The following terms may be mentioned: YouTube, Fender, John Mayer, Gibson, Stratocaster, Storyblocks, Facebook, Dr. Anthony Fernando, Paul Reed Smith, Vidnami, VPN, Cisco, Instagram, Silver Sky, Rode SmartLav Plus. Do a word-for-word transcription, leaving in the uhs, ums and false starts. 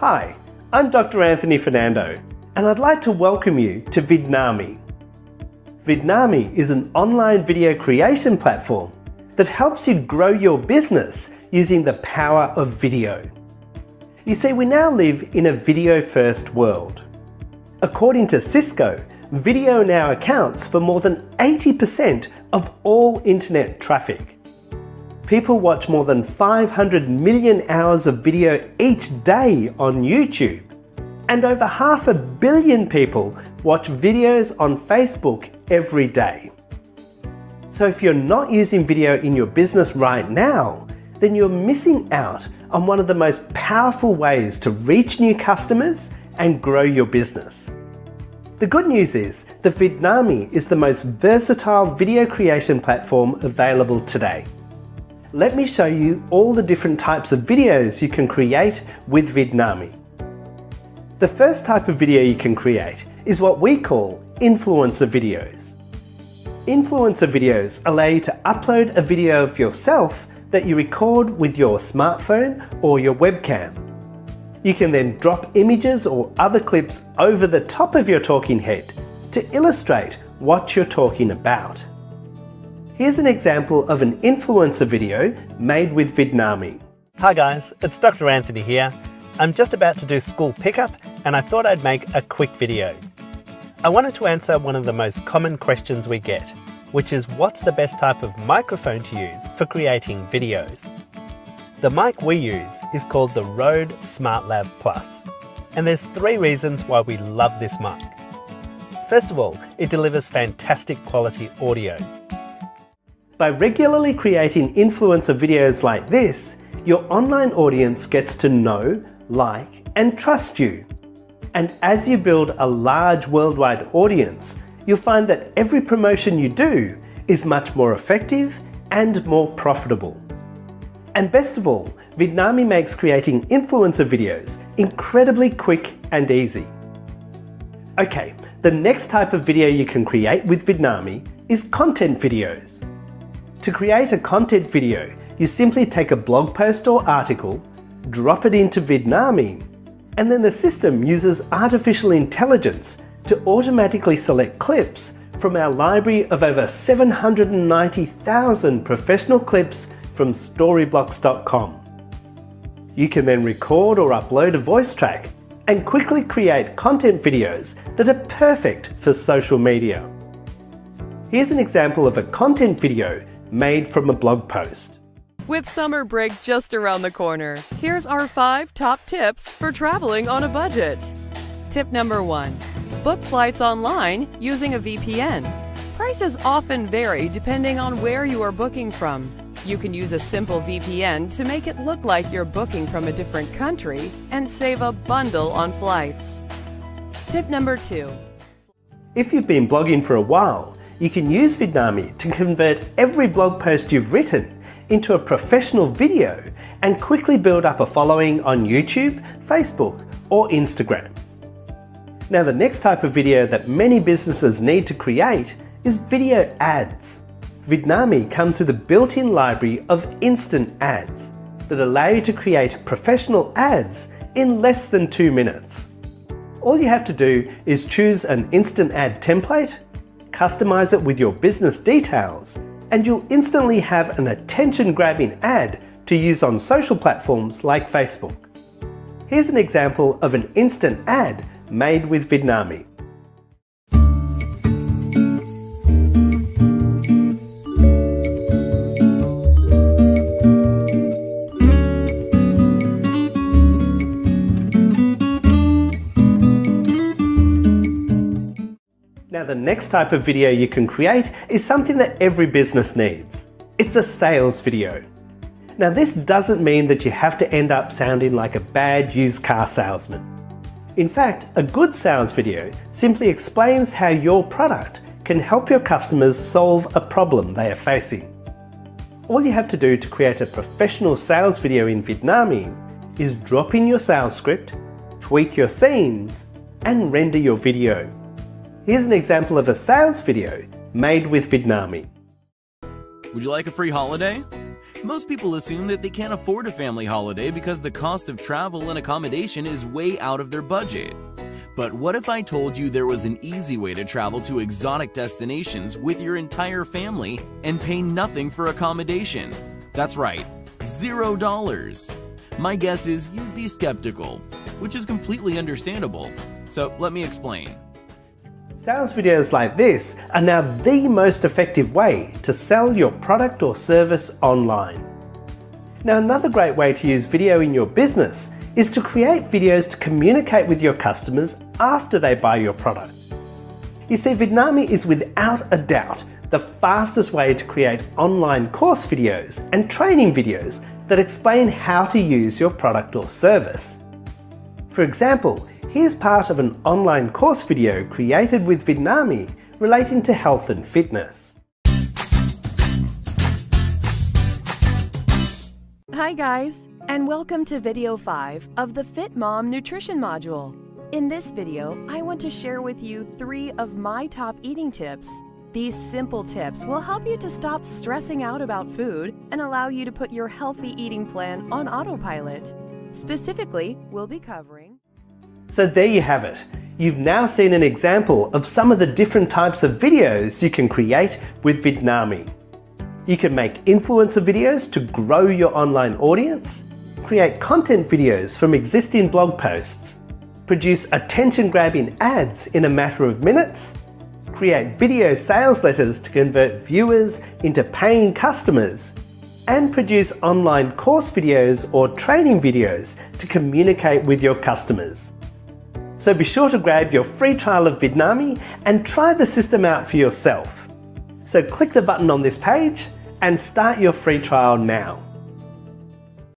Hi, I'm Doctor Anthony Fernando, and I'd like to welcome you to Vidnami. Vidnami is an online video creation platform that helps you grow your business using the power of video. You see, we now live in a video-first world. According to Cisco, video now accounts for more than eighty percent of all internet traffic. People watch more than five hundred million hours of video each day on YouTube, and over half a billion people watch videos on Facebook every day. So if you're not using video in your business right now, then you're missing out on one of the most powerful ways to reach new customers and grow your business. The good news is that Vidnami is the most versatile video creation platform available today. Let me show you all the different types of videos you can create with Vidnami. The first type of video you can create is what we call influencer videos. Influencer videos allow you to upload a video of yourself that you record with your smartphone or your webcam. You can then drop images or other clips over the top of your talking head to illustrate what you're talking about. Here's an example of an influencer video made with Vidnami. Hi guys, it's Doctor Anthony here. I'm just about to do school pickup and I thought I'd make a quick video. I wanted to answer one of the most common questions we get, which is what's the best type of microphone to use for creating videos? The mic we use is called the Rode SmartLav Plus, and there's three reasons why we love this mic. First of all, it delivers fantastic quality audio. By regularly creating influencer videos like this, your online audience gets to know, like, and trust you. And as you build a large worldwide audience, you'll find that every promotion you do is much more effective and more profitable. And best of all, Vidnami makes creating influencer videos incredibly quick and easy. Okay, the next type of video you can create with Vidnami is content videos. To create a content video, you simply take a blog post or article, drop it into Vidnami, and then the system uses artificial intelligence to automatically select clips from our library of over seven hundred ninety thousand professional clips from story blocks dot com. You can then record or upload a voice track and quickly create content videos that are perfect for social media. Here's an example of a content video made from a blog post. With summer break just around the corner, here's our five top tips for traveling on a budget. Tip number one, book flights online using a V P N. Prices often vary depending on where you are booking from. You can use a simple V P N to make it look like you're booking from a different country and save a bundle on flights. Tip number two. If you've been blogging for a while, you can use Vidnami to convert every blog post you've written into a professional video and quickly build up a following on YouTube, Facebook, or Instagram. Now, the next type of video that many businesses need to create is video ads. Vidnami comes with a built-in library of instant ads that allow you to create professional ads in less than two minutes. All you have to do is choose an instant ad template, customize it with your business details, and you'll instantly have an attention-grabbing ad to use on social platforms like Facebook. Here's an example of an instant ad made with Vidnami. Now, the next type of video you can create is something that every business needs. It's a sales video. Now, this doesn't mean that you have to end up sounding like a bad used car salesman. In fact, a good sales video simply explains how your product can help your customers solve a problem they are facing. All you have to do to create a professional sales video in Vidnami is drop in your sales script, tweak your scenes, and render your video. Here's an example of a sales video made with Vidnami. Would you like a free holiday? Most people assume that they can't afford a family holiday because the cost of travel and accommodation is way out of their budget. But what if I told you there was an easy way to travel to exotic destinations with your entire family and pay nothing for accommodation? That's right, zero dollars. My guess is you'd be skeptical, which is completely understandable. So let me explain. Sales videos like this are now the most effective way to sell your product or service online. Now, another great way to use video in your business is to create videos to communicate with your customers after they buy your product. You see, Vidnami is without a doubt the fastest way to create online course videos and training videos that explain how to use your product or service. For example, here's part of an online course video created with Vidnami relating to health and fitness. Hi guys, and welcome to video five of the Fit Mom Nutrition Module. In this video, I want to share with you three of my top eating tips. These simple tips will help you to stop stressing out about food and allow you to put your healthy eating plan on autopilot. Specifically, we'll be covering. So there you have it. You've now seen an example of some of the different types of videos you can create with Vidnami. You can make influencer videos to grow your online audience, create content videos from existing blog posts, produce attention-grabbing ads in a matter of minutes, create video sales letters to convert viewers into paying customers, and produce online course videos or training videos to communicate with your customers. So be sure to grab your free trial of Vidnami and try the system out for yourself. So click the button on this page and start your free trial now.